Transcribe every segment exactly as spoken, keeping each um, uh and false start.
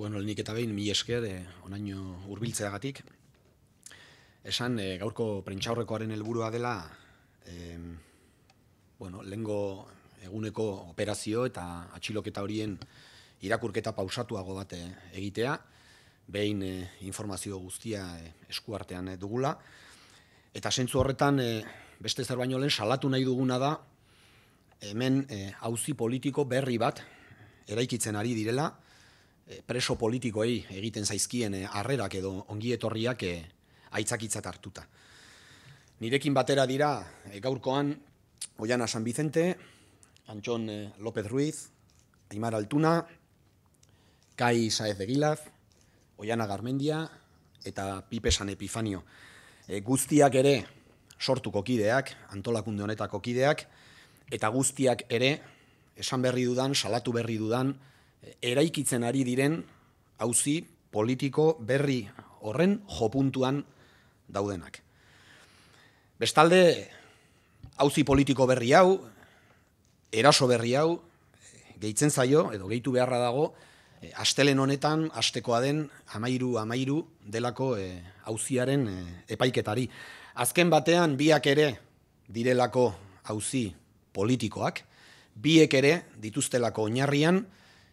Bueno, lehenik eta behin, mila esker, eh, onaino hurbiltzeagatik. Esan, eh, gaurko prentsaurrekoaren helburua dela, eh, bueno, lehengo eguneko operazio eta atxiloketa horien irakurketa pausatuago bat egitea, behin eh, informazio guztia eh, eskuartean eh, dugula. Eta zentzu horretan, eh, beste zer baino lehen, salatu nahi duguna da, hemen auzi eh, politiko berri bat, eraikitzen ari direla, preso politikoei egiten zaizkien harrerak edo ongietorriak aitzakitzat hartuta. Nirekin batera dira gaurkoan Oihana San Vicente, Antton Lopez Ruiz, Haimar Altuna, Kai Saez de Egilaz, Oihana Garmendia eta Pipe San Epifanio. Guztiak ere Sortuko kideak, antolakunde honetako kideak, eta guztiak ere esan berri dudan, salatu berri dudan, eraikitzen ari diren auzi politiko berri horren jopuntuan daudenak. Bestalde, auzi politiko berri hau, eraso berri hau, gehitzen zaio, edo gehitu beharra dago, astelen honetan, astekoa den, amairu, amairu, delako auziaren epaiketari. Azken batean, biak ere direlako auzi politikoak, biek ere dituztelako oinarrian,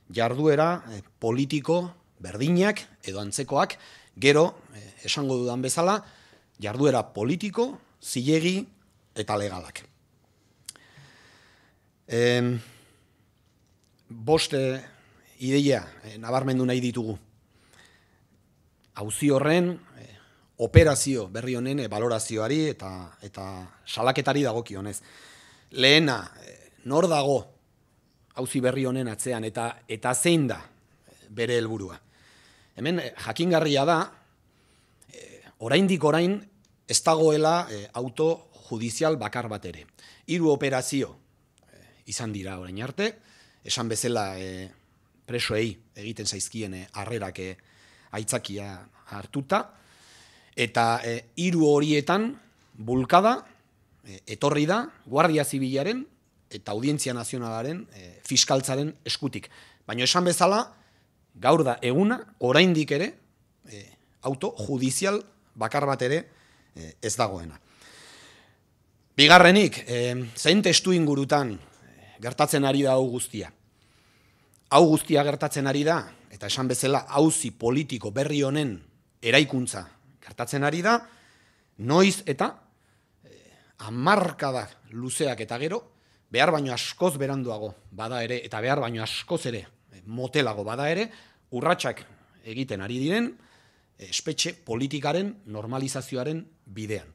jarduera politiko berdinak edo antzekoak, gero, esango dudan bezala, jarduera politiko, zilegi eta legalak. Bost ideia nabarmendu nahi ditugu. Auzi horren, operazio berri honen balorazioari eta salaketari dagokionez. Lehena, nor dago auzi berri honen atzean, eta eta zein da bere helburua. Hemen jakingarria da, oraindik orain ez dagoela auto judizial bakar bat ere. Hiru operazio izan dira orain arte, esan bezala presoei egiten zaizkien harrerak aitzakia hartuta, eta hiru horietan bulkada etorri da Guardia Zibilaren eta Audientzia Nazionalaren fiskaltzaren eskutik. Baina esan bezala, gaur da eguna, oraindik ere, auto judizial bakar bat ere ez dagoena. Bigarrenik, zein testu ingurutan gertatzen ari da hau guztia. Hau guztia gertatzen ari da, eta esan bezala, auzi politiko berri honen eraikuntza gertatzen ari da, noiz eta hamarkada luzeak eta gero, behar baino askoz beranduago bada ere, eta behar baino askoz ere motelago bada ere, urratsak egiten ari diren, espetxe politikaren normalizazioaren bidean.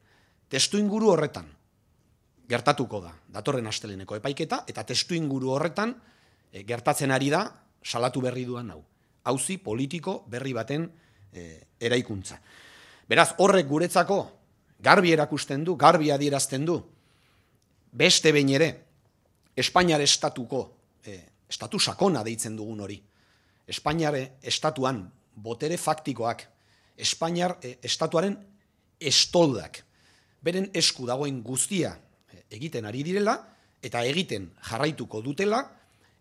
Testu inguru horretan gertatuko da, datorren asteleneko epaiketa, eta testu inguru horretan gertatzen ari da salatu berri duan hau. Auzi politiko berri baten eraikuntza. Beraz, horrek guretzako garbi erakusten du, garbi adierazten du, beste behin ere, Espainiar estatuko, estatu sakona deitzen dugun hori, Espainiar estatuan botere faktikoak, Espainiar estatuaren estoldak, beren esku dagoen guztia egiten ari direla, eta egiten jarraituko dutela,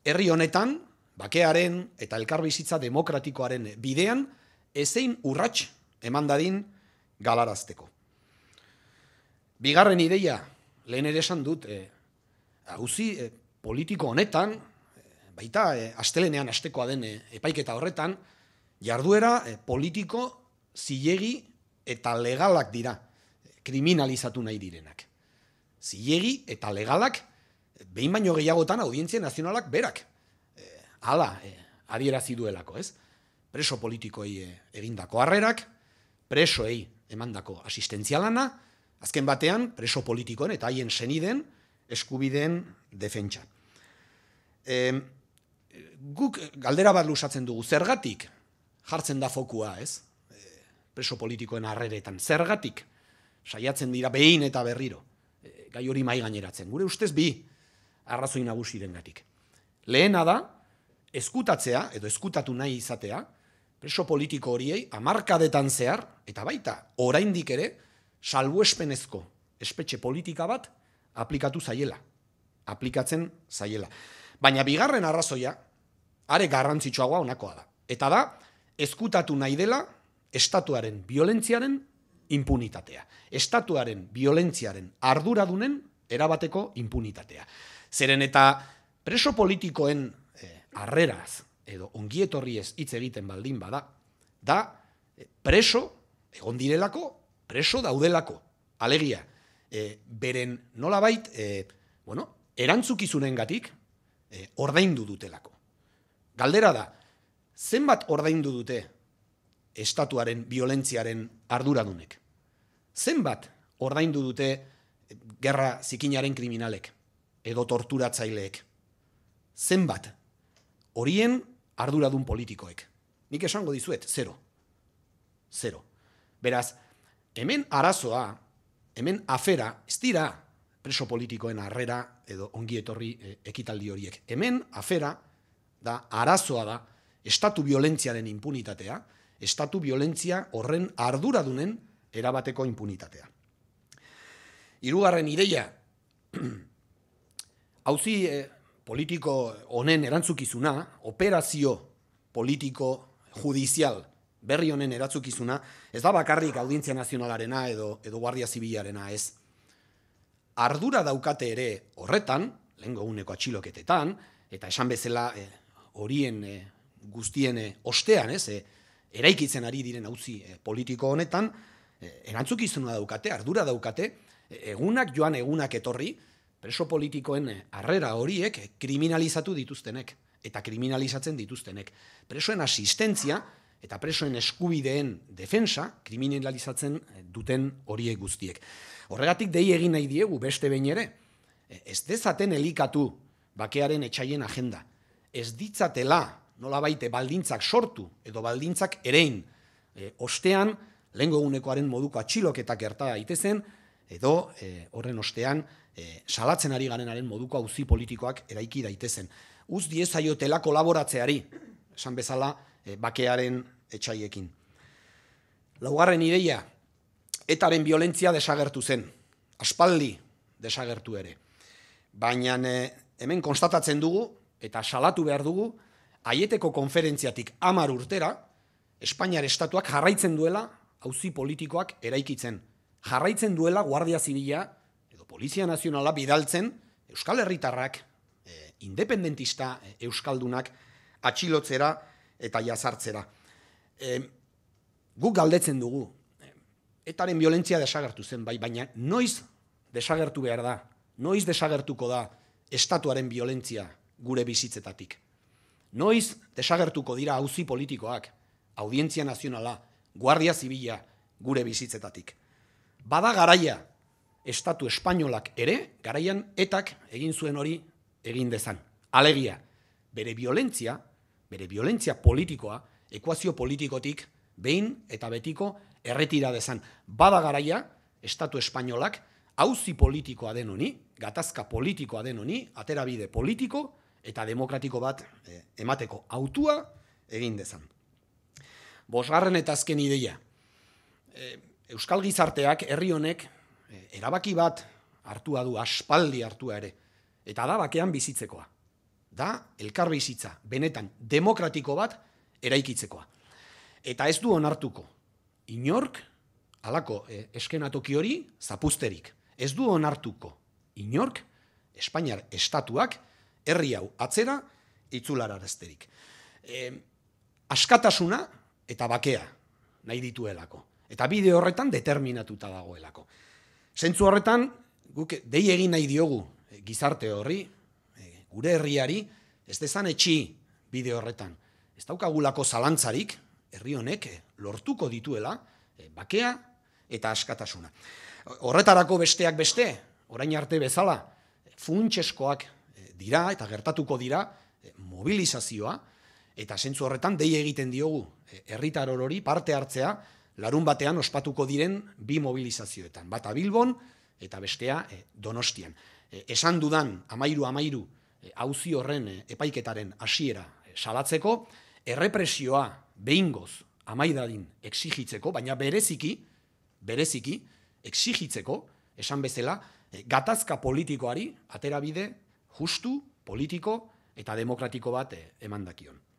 herri honetan, bakearen eta elkarbizitza demokratikoaren bidean, ezein urrats eman dadin galarazteko. Bigarren ideia, lehen ere esan dut, auzi politiko honetan, baita astelenean astekoa den epaiketa horretan, jarduera politiko zilegi eta legalak dira, kriminalizatu nahi direnak. Zilegi eta legalak, behin baino gehiagotan Audientzia Nazionalak berak, hala adierazi duelako, ez? Preso politikoei egindako harrerak, presoei emandako asistentzialana, azken batean, preso politikoen eta haien seniden eskubideen defentsa. Guk galdera bat luzatzen dugu, zergatik jartzen da fokua, ez? Preso politikoen harreretan, zergatik saiatzen dira behin eta berriro, gai hori mai gaineratzen. Gure ustez bi arrazoi nagusirengatik. Lehena da, ezkutatzea edo ezkutatu nahi izatea, preso politiko horiei hamarkadetan zehar, eta baita, oraindik ere, salbuespenezko espetxe politika bat aplikatu zaiela, aplikatzen zaiela. Baina bigarren arrazoia, are garrantzitsuagoa honakoa da. Eta da, ezkutatu nahi dela estatuaren biolentziaren impunitatea. Estatuaren biolentziaren arduradunen erabateko impunitatea. Zeren eta preso politikoen harreraz edo ongietorriez hitz egiten baldin bada, da preso egon direlako, preso daudelako. Alegia, beren nolabait, bueno, erantzukizunengatik ordaindu dutelako. Galdera da, zenbat ordaindu dute estatuaren biolentziaren arduradunek? Zenbat ordaindu dute gerra zikinaren kriminalek edo torturatzaileek? Zenbat horien arduradun politikoek? Nik esango dizuet, zero. Zero. Beraz, hemen arazoa, hemen afera, ez dira preso politikoen harrera edo ongietorri ekitaldi horiek. Hemen afera da, arazoa da, estatu biolentziaren impunitatea, estatu biolentzia horren arduradunen erabateko impunitatea. Hirugarren ideia, auzi politiko honen erantzukizuna, operazio politiko judizial berri honen erantzukizuna, ez da bakarrik Audientzia Nazionalarena edo Guardia Zibilarena, ez. Ardura daukate ere horretan, lehengo uneko atxiloketetan, eta esan bezala horien guztien ostean, ez, eraikitzen ari diren auzi politiko honetan, erantzukizuna daukate, ardura daukate, egunak joan egunak etorri, preso politikoen harrera horiek kriminalizatu dituztenek, eta kriminalizatzen dituztenek. Presoen asistentzia eta presoen eskubideen defensa kriminalizatzen duten horiek guztiek. Horregatik dei egin nahi diegu beste behin ere, ez dezaten elikatu bakearen etsaien agenda. Ez ditzatela nola baite baldintzak sortu edo baldintzak erein. Ostean, lehengo egunekoaren moduko atxiloketak gerta daitezen, edo horren ostean salatzen ari garenaren moduko auzi politikoak eraiki daitezen. Uz diezaiotela kolaboratzeari, esan bezala, bakearen etsaiekin. Laugarren ideia, etaren biolentzia desagertu zen, aspaldi desagertu ere. Baina hemen konstatatzen dugu, eta salatu behar dugu, Aieteko konferentziatik hamar urtera, Espainiar estatuak jarraitzen duela auzi politikoak eraikitzen. Jarraitzen duela Guardia Zibila edo Polizia Nazionala bidaltzen euskal herritarrak, independentista euskaldunak atxilotzera eta jazartzera. Guk galdetzen dugu, etaren biolentzia desagertu zen, bai, baina noiz desagertu behar da, noiz desagertuko da estatuaren biolentzia gure bizitzetatik. Noiz desagertuko dira auzi politikoak, Audientzia Nazionala, Guardia Zibila gure bizitzetatik. Bada garaia, estatu espainolak ere, garaian etak egin zuen hori egin dezan. Alegia, bere biolentzia, bere biolentzia politikoa, ekuazio politikotik behin eta betiko erretira dezan. Bada garaia, estatu espainolak, auzi politikoa den honi, gatazka politikoa den honi, aterabide politiko, eta demokratiko bat emateko autua egin dezan. Bosgarren eta azken ideia. Euskal gizarteak, herri honek, erabaki bat hartua du, aspaldi hartua ere. Eta da bakean bizitzekoa. Da elkar bizitza, benetan demokratiko bat eraikitzekoa. Eta ez du onartuko inork, halako eskenatoki hori, zapuzterik. Ez du onartuko inork, Espainiar estatuak, herri hau atzera, itzularazterik. Askatasuna eta bakea nahi dituelako. Eta bide horretan determinatuta dagoelako. Zentzu horretan, guk dei egin nahi diogu gizarte horri, gure herriari, ez dezan etxi bide horretan. Ez daukagulako zalantzarik, herri honek lortuko dituela bakea eta askatasuna. Horretarako besteak beste, orain arte bezala, funtsezkoak dira eta gertatuko dira mobilizazioa, eta zentzu horretan dei egiten diogu herritar orori parte hartzea larun batean ospatuko diren bi mobilizazioetan. Bata Bilbon eta bestea Donostian. Esan dudan amairu amairu auzi horren epaiketaren hasiera salatzeko, errepresioa behingoz amaidadin exigitzeko, baina bereziki, bereziki, exigitzeko, esan bezala, gatazka politikoari aterabide justu, politiko eta demokratiko bat emandakion.